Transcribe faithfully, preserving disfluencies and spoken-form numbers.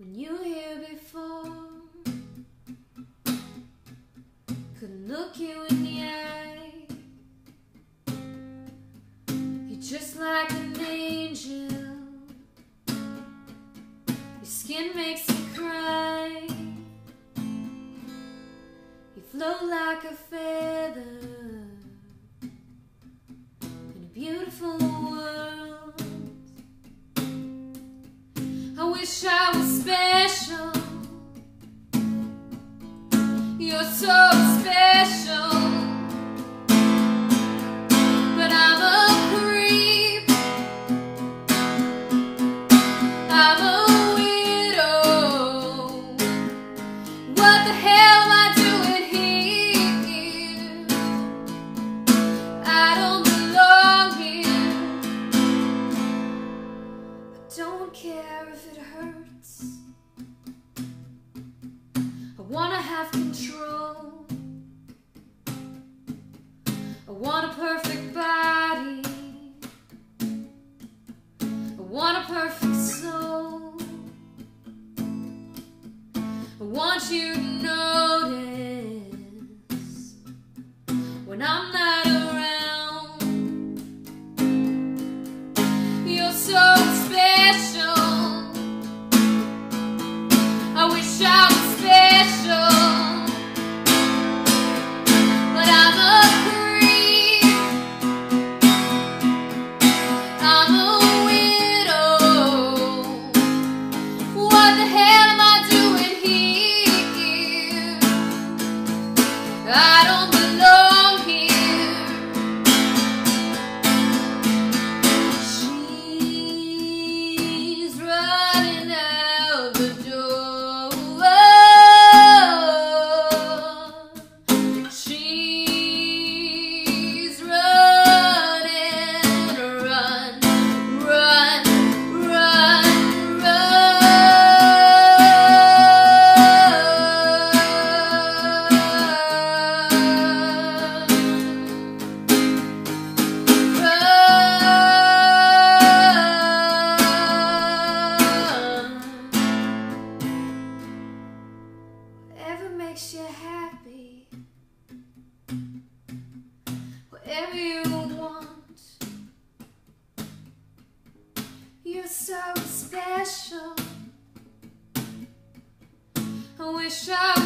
When you were here before, couldn't look you in the eye. You're just like an angel. Your skin makes you cry. You float like a feather in a beautiful world. I wish I was special. You're so special. But I'm a creep. I'm a widow. What the hell am I doing here? I don't belong here. I don't care if it hurts. I wanna have control. I want a perfect body. I want a perfect soul. I want you to notice when I'm not around. You're so special. I wish I was special, but I'm a creep. I'm a widow. What the hell am I doing here? I don't belong here. She's running out the door. Makes you happy, whatever you want. You're so special. I wish I